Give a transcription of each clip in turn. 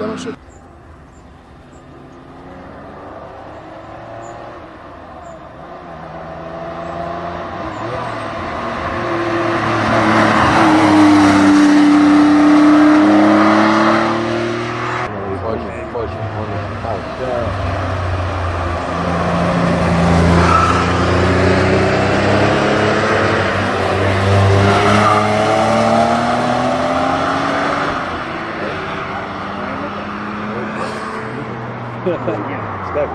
about it. It's back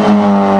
after you.